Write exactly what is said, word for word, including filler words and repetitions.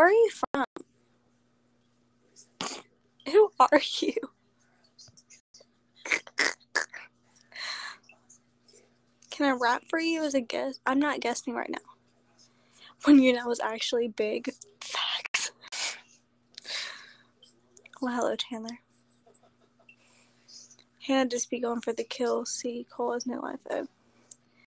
Where are you from? Who are you? Can I rap for you as a guess? I'm not guessing right now. When you know is actually big. Facts. Well, hello, Chandler. Hannah just be going for the kill. See, Cole is no life.